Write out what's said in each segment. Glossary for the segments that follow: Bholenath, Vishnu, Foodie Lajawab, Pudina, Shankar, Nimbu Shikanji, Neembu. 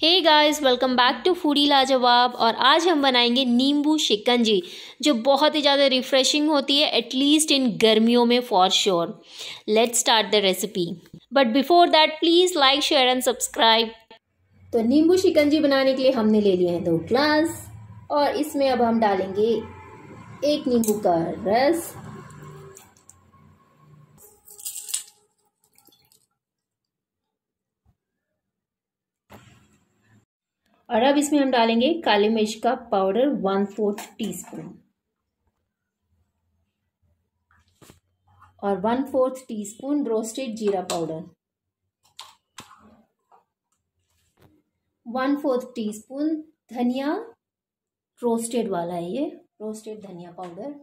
Hey guys, welcome back to foodie Lajawab. और आज हम बनाएंगे नींबू शिकंजी, जो बहुत ही ज़्यादा रिफ्रेशिंग होती है, एटलीस्ट इन गर्मियों में for sure. Let's start the recipe, but before that please like, share and subscribe. तो नींबू शिकंजी बनाने के लिए हमने ले लिए हैं 2 ग्लास, और इसमें अब हम डालेंगे 1 नींबू का रस, और अब इसमें हम डालेंगे काली मिर्च का पाउडर 1/4 टीस्पून, और 1/4 टीस्पून रोस्टेड जीरा पाउडर, 1/4 टीस्पून धनिया रोस्टेड वाला है, ये रोस्टेड धनिया powder,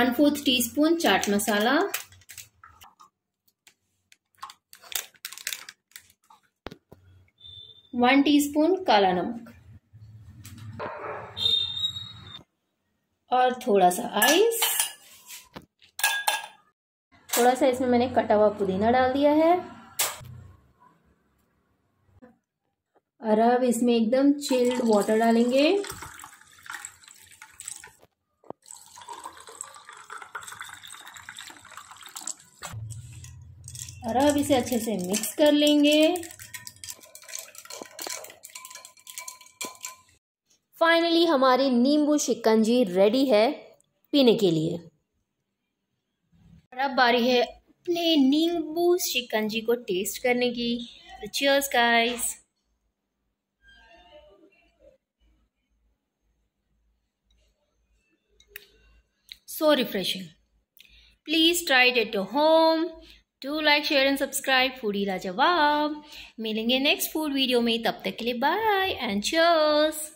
1/4 teaspoon chaat masala, 1 teaspoon काला नमक, और थोड़ा सा आइस। थोड़ा सा इसमें मैंने कटा हुआ पुदीना डाल दिया है। और अब इसमें एकदम चिल्ड वाटर डालेंगे। और अब इसे अच्छे से मिक्स कर लेंगे। फाइनली हमारी नींबू शिकंजी रेडी है पीने के लिए। और अब बारी है अपने नींबू शिकंजी को टेस्ट करने की। Cheers guys. So refreshing. Please try it at your home. Do like, share and subscribe foodie Lajawab. मिलेंगे नेक्स्ट फूड वीडियो में, तब तक के लिए बाय एंड चीयर्स।